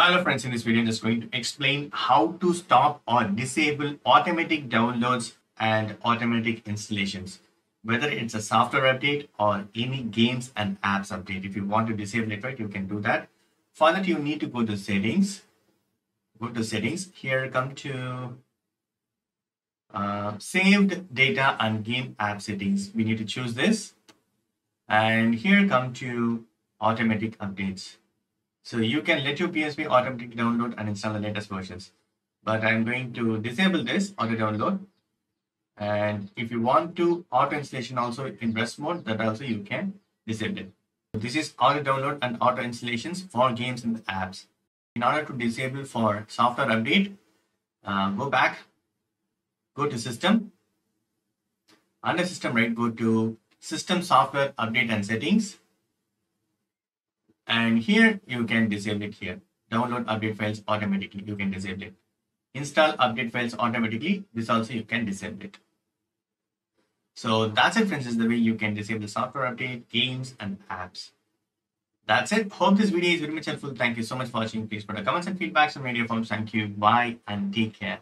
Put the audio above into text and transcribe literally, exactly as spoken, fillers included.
Hello friends, in this video I'm just going to explain how to stop or disable automatic downloads and automatic installations, whether it's a software update or any games and apps update. If you want to disable it, right, you can do that. For that you need to go to settings, go to settings here, come to uh, saved data and game app settings. We need to choose this and here come to automatic updates. So you can let your P S five automatically download and install the latest versions. But I'm going to disable this auto download. And if you want to auto installation also in rest mode, that also you can disable it. So this is auto download and auto installations for games and apps. In order to disable for software update, uh, go back, go to system. Under system, right, go to system software update and settings. And here you can disable it here. Download update files automatically. You can disable it. Install update files automatically. This also you can disable it. So that's it friends. This is the way you can disable software update, games and apps. That's it. Hope this video is very much helpful. Thank you so much for watching. Please put a comments and feedbacks on video forms. Thank you. Bye and take care.